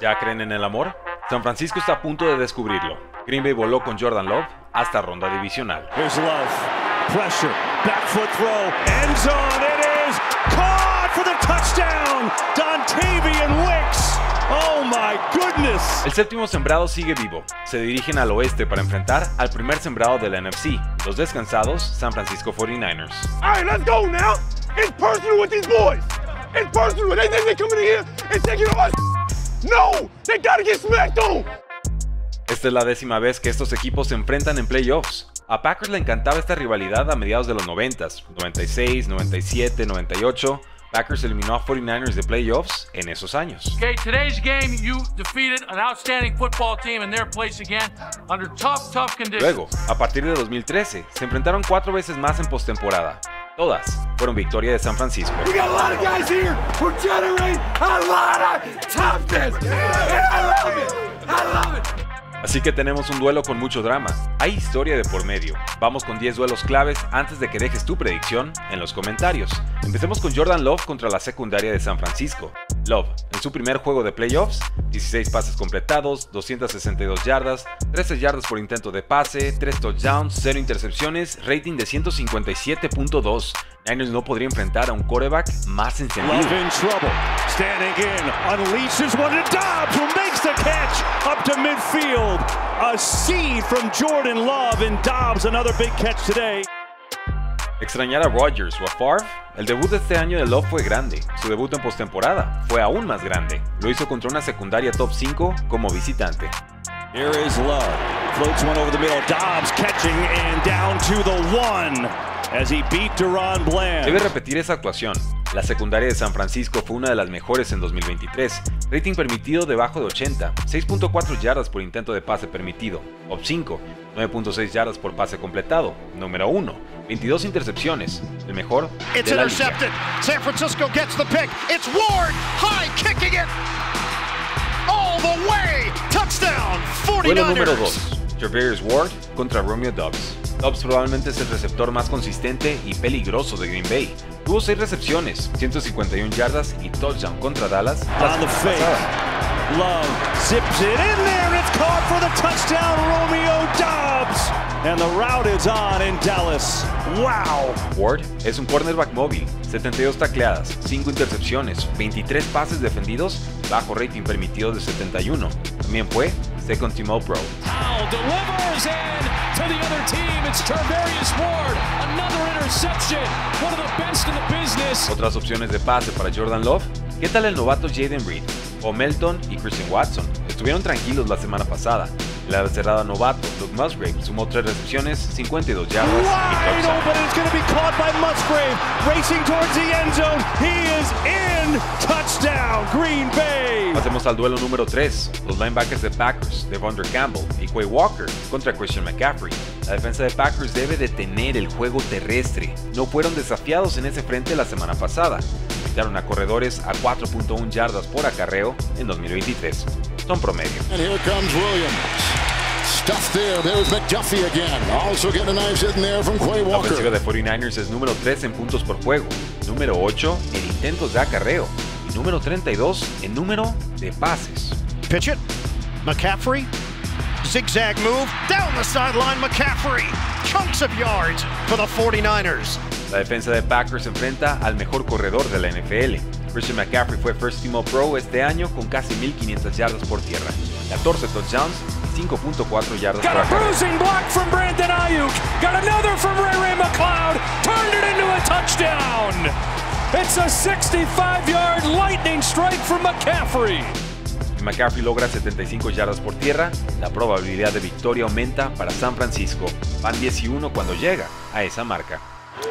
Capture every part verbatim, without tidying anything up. ¿Ya creen en el amor? San Francisco está a punto de descubrirlo. Green Bay voló con Jordan Love hasta ronda divisional. El séptimo sembrado sigue vivo. Se dirigen al oeste para enfrentar al primer sembrado de la N F C, los descansados San Francisco forty-niners. All right, let's go now. It's personal with these boys. It's personal. They think they're coming here and taking us. No, they gotta get smacked on. Esta es la décima vez que estos equipos se enfrentan en playoffs. A Packers le encantaba esta rivalidad a mediados de los noventas, noventa y seis, noventa y siete, noventa y ocho. Packers eliminó a forty-niners de playoffs en esos años. Okay, today's game you defeated an outstanding football team in their place again under tough, tough conditions. Luego, a partir de dos mil trece, se enfrentaron cuatro veces más en postemporada. Todas fueron victoria de San Francisco. We got a lot of guys here who generate a lot of toughness. I love it. I love it. Así que tenemos un duelo con mucho drama. Hay historia de por medio. Vamos con diez duelos claves antes de que dejes tu predicción en los comentarios. Empecemos con Jordan Love contra la secundaria de San Francisco. Love, en su primer juego de playoffs, dieciséis pases completados, doscientas sesenta y dos yardas, trece yardas por intento de pase, tres touchdowns, cero intercepciones, rating de ciento cincuenta y siete punto dos. Niners no podría enfrentar a un quarterback más encendido. Love in trouble. Standing in, unleashes one to Doubs, who makes the catch up to midfield. A seed from Jordan Love and Doubs, another big catch today. Extrañar a Rodgers o a Favre, el debut de este año de Love fue grande. Su debut en postemporada fue aún más grande. Lo hizo contra una secundaria top cinco como visitante. Here is Love. Floats one over the middle. Doubs catching and down to the one as he beat Deron Bland. Debe repetir esa actuación. La secundaria de San Francisco fue una de las mejores en dos mil veintitrés. Rating permitido debajo de ochenta, seis punto cuatro yardas por intento de pase permitido. top cinco, nueve punto seis yardas por pase completado. Número uno. veintidós intercepciones, el mejor de la liga. San Francisco gets the pick. It's Ward, high kicking it. All the way. Touchdown. forty-niners. Duelo número dos. Javier Ward contra Romeo Doubs. Doubs probablemente es el receptor más consistente y peligroso de Green Bay. Tuvo seis recepciones, ciento cincuenta y una yardas y touchdown contra Dallas. On the face. Love zips it in there. It's caught for the touchdown, Romeo Doubs. And the route is on in Dallas. Wow. Ward es un cornerback móvil, setenta y dos tacleadas, cinco intercepciones, veintitrés pases defendidos, bajo rating permitido de setenta y uno. También fue Second Team All Pro. Delivers and to the other team. It's Traverius Ward, another interception. One of the best in the business. Otras opciones de pase para Jordan Love. ¿Qué tal el novato Jaden Reed? O Melton y Christian Watson estuvieron tranquilos la semana pasada. La cerrada novato, Luke Musgrave, sumó tres recepciones, cincuenta y dos yardas y touchdown. Pasemos al duelo número tres, los linebackers de Packers, De'Vondre Campbell y Quay Walker contra Christian McCaffrey. La defensa de Packers debe detener el juego terrestre. No fueron desafiados en ese frente la semana pasada. Quitaron a corredores a cuatro punto uno yardas por acarreo en dos mil veintitrés. Son promedio. And here comes Williams. Stuff there, there's McDuffie again. Also getting a nice hit in there from Quay Walker. La ofensiva de forty-niners es número tres en puntos por juego, número ocho en intentos de acarreo y número treinta y dos en número de pases. Pitch it. McCaffrey. Zigzag move down the sideline. McCaffrey. Chunks of yards for the forty-niners. La defensa de Packers se enfrenta al mejor corredor de la N F L. Christian McCaffrey fue First Team All Pro este año con casi mil quinientas yardas por tierra, catorce touchdowns y cinco punto cuatro yardas por acarreo. Got a bruising block from Brandon Aiyuk. Got another from Ray-Ray McCloud. Turned it into a touchdown. It's a sesenta y cinco yard lightning strike from McCaffrey. Si McCaffrey logra setenta y cinco yardas por tierra, la probabilidad de victoria aumenta para San Francisco. Van diez y uno cuando llega a esa marca.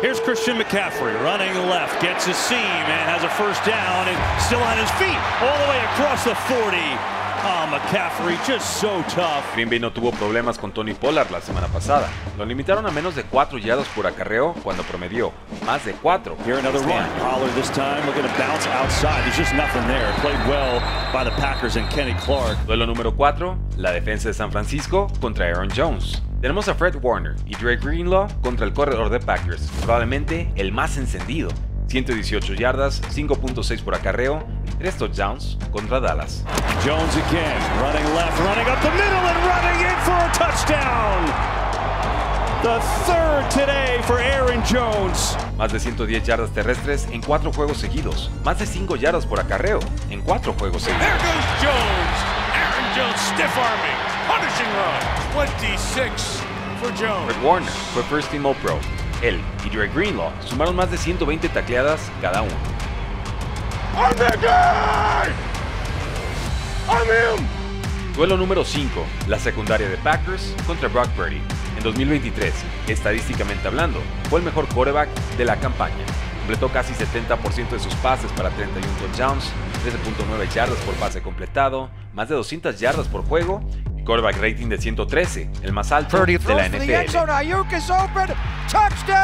Here's Christian McCaffrey running left, gets a seam and has a first down and still on his feet all the way across the forty. Oh, McCaffrey just so tough. Green Bay no tuvo problemas con Tony Pollard la semana pasada. Lo limitaron a menos de cuatro yardas por acarreo cuando promedió más de cuatro. Here another run. Pollard this time we're going to bounce outside. There's just nothing there. Played well by the Packers and Kenny Clark. Duelo número cuatro, la defensa de San Francisco contra Aaron Jones. Tenemos a Fred Warner y Drake Greenlaw contra el corredor de Packers, probablemente el más encendido. ciento dieciocho yardas, cinco punto seis por acarreo, tres touchdowns contra Dallas. Jones again, running left, running up the middle and running in for a touchdown. The third today for Aaron Jones. Más de ciento diez yardas terrestres en cuatro juegos seguidos, más de cinco yardas por acarreo en cuatro juegos seguidos. There goes Jones. Aaron Jones stiff arming, punishing run. veintiséis for Jones. Fred Warner fue First Team All Pro. Él y Drake Greenlaw sumaron más de ciento veinte tacleadas cada uno. I'm the guy! I'm him! Duelo número cinco, la secundaria de Packers contra Brock Purdy. En dos mil veintitrés, estadísticamente hablando, fue el mejor quarterback de la campaña. Completó casi setenta por ciento de sus pases para treinta y uno touchdowns, trece punto nueve yardas por pase completado, más de doscientas yardas por juego y quarterback rating de ciento trece, el más alto de la N F L. ¡Touchdown!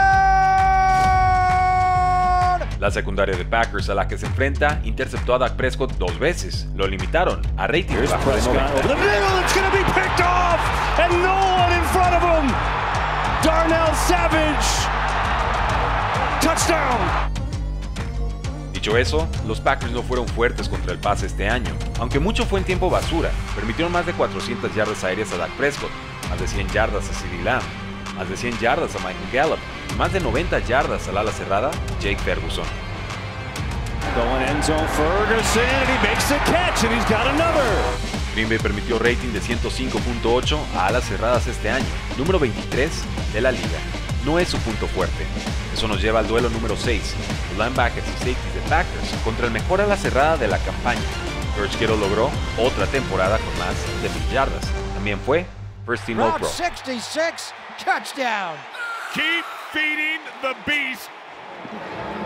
La secundaria de Packers a la que se enfrenta interceptó a Dak Prescott dos veces. Lo limitaron a rating bajo de noventa. Dicho eso, los Packers no fueron fuertes contra el pase este año. Aunque mucho fue en tiempo basura, permitieron más de cuatrocientas yardas aéreas a Dak Prescott, más de cien yardas a CeeDee Lamb, más de cien yardas a Michael Gallup y más de noventa yardas al ala cerrada Jake Ferguson. Green Bay permitió rating de ciento cinco punto ocho a alas cerradas este año, número veintitrés de la liga. No es su punto fuerte. Eso nos lleva al duelo número seis, los linebackers y safeties de Packers contra el mejor ala cerrada de la campaña. George Kittle logró otra temporada con más de mil yardas. También fue First Team All Pro. sesenta y seis. Touchdown. Keep feeding the beast.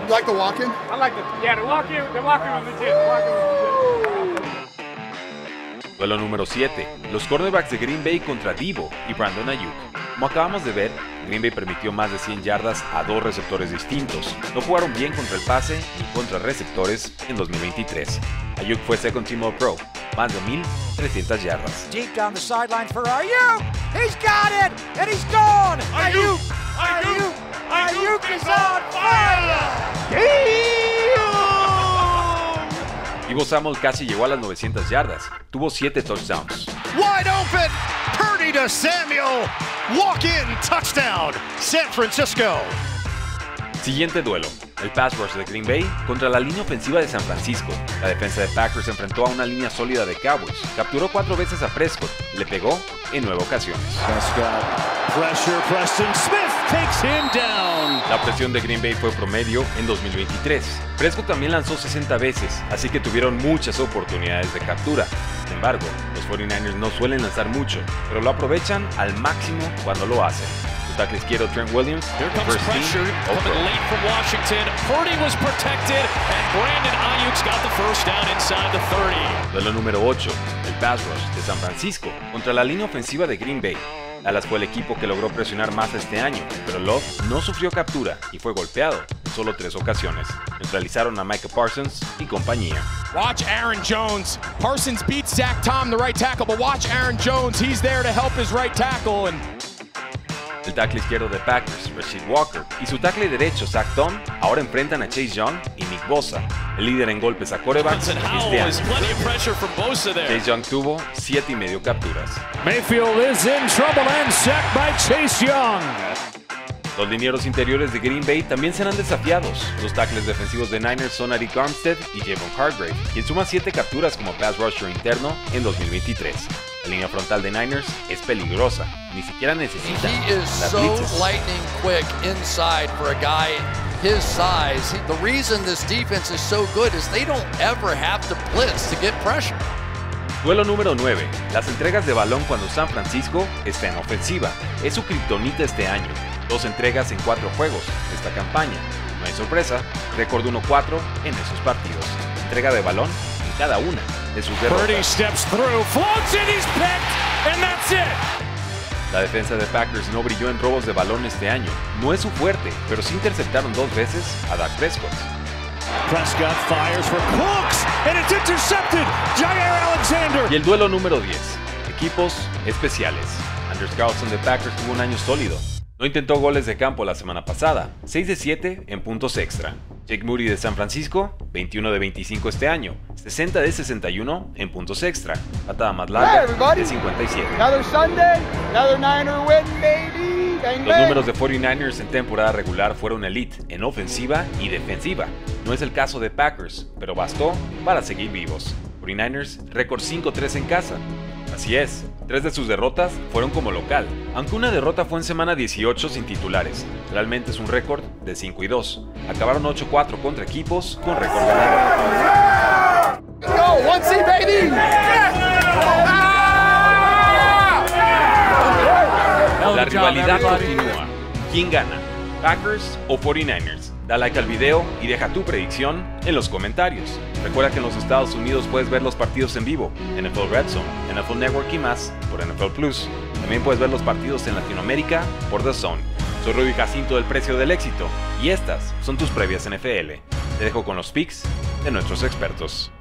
You like the walk-in? I like the yeah, the walk-in, the walk-in was legit. The walk-in was legit. Duelo número siete, los cornerbacks de Green Bay contra Deebo y Brandon Aiyuk. Como acabamos de ver, Green Bay permitió más de cien yardas a dos receptores distintos. No jugaron bien contra el pase ni contra receptores en dos mil veintitrés. Aiyuk fue Second Team All Pro, más de mil trescientas yardas. Deep down the sideline for Aiyuk. He's got it and he's gone. Aiyuk, Aiyuk, Aiyuk is on fire. Deebo Samuel casi llegó a las novecientas yardas. Tuvo siete touchdowns. Wide open, Purdy to Samuel. Walk-in touchdown, San Francisco. Siguiente duelo, el pass rush de Green Bay contra la línea ofensiva de San Francisco. La defensa de Packers se enfrentó a una línea sólida de Cowboys, capturó cuatro veces a Prescott, le pegó en nueve ocasiones. La presión de Green Bay fue promedio en dos mil veintitrés. Prescott también lanzó sesenta veces, así que tuvieron muchas oportunidades de captura. Sin embargo, los cuarenta y nueve ers no suelen lanzar mucho, pero lo aprovechan al máximo cuando lo hacen. Tackle izquierdo Trent Williams, first team, All Pro. Late from Washington, Purdy was protected, and Brandon Aiyuk's got the first down inside the thirty. Duelo número ocho, el pass rush de San Francisco contra la línea ofensiva de Green Bay. Dallas fue el equipo que logró presionar más este año, pero Love no sufrió captura y fue golpeado en solo tres ocasiones. Neutralizaron a Micah Parsons y compañía. Watch Aaron Jones. Parsons beats Zach Tom, the right tackle, but watch Aaron Jones. He's there to help his right tackle and. El tackle izquierdo de Packers, Rasheed Walker, y su tackle derecho, Zach Tom, ahora enfrentan a Chase Young y Nick Bosa, el líder en golpes a quarterbacks este año. Chase Young tuvo siete y medio capturas. Mayfield is in trouble and sacked by Chase Young. Los linieros interiores de Green Bay también serán desafiados. Los tackles defensivos de Niners son Arik Armstead y Javon Hargrave, quien suma siete capturas como pass rusher interno en dos mil veintitrés. La línea frontal de Niners es peligrosa, ni siquiera necesita las blitzes. Lightning quick inside for a guy his size. The reason this defense is so good is they don't ever have to blitz to get pressure. Duelo número nueve, las entregas de balón cuando San Francisco está en ofensiva. Es su kriptonita este año. Dos entregas en cuatro juegos esta campaña. No hay sorpresa, récord uno cuatro en esos partidos. Entrega de balón en cada una. Purdy steps through, floats it, he's picked, and that's it. La defensa de Packers no brilló en robos de balón este año. No es su fuerte, pero sí interceptaron dos veces a Dak Prescott. Prescott fires for Cooks, and it's intercepted. Jair Alexander. Y el duelo número diez, equipos especiales. Anders Carlson de Packers tuvo un año sólido. No intentó goles de campo la semana pasada, seis de siete en puntos extra. Jake Moody de San Francisco, veintiuno de veinticinco este año, sesenta de sesenta y uno en puntos extra. Patada más larga de cincuenta y siete. Los números de cuarenta y nueve ers en temporada regular fueron elite en ofensiva y defensiva. No es el caso de Packers, pero bastó para seguir vivos. cuarenta y nueve ers, récord cinco tres en casa. Así es, tres de sus derrotas fueron como local, aunque una derrota fue en semana dieciocho sin titulares. Realmente es un récord de cinco y dos. Acabaron ocho cuatro contra equipos con récord ganador. La rivalidad continúa. ¿Quién gana? ¿Packers o cuarenta y nueve ers? Da like al video y deja tu predicción en los comentarios. Recuerda que en los Estados Unidos puedes ver los partidos en vivo, N F L Red Zone, N F L Network y más por N F L Plus. También puedes ver los partidos en Latinoamérica por The Zone. Soy Rudy Jacinto del Precio del Éxito y estas son tus previas N F L. Te dejo con los picks de nuestros expertos.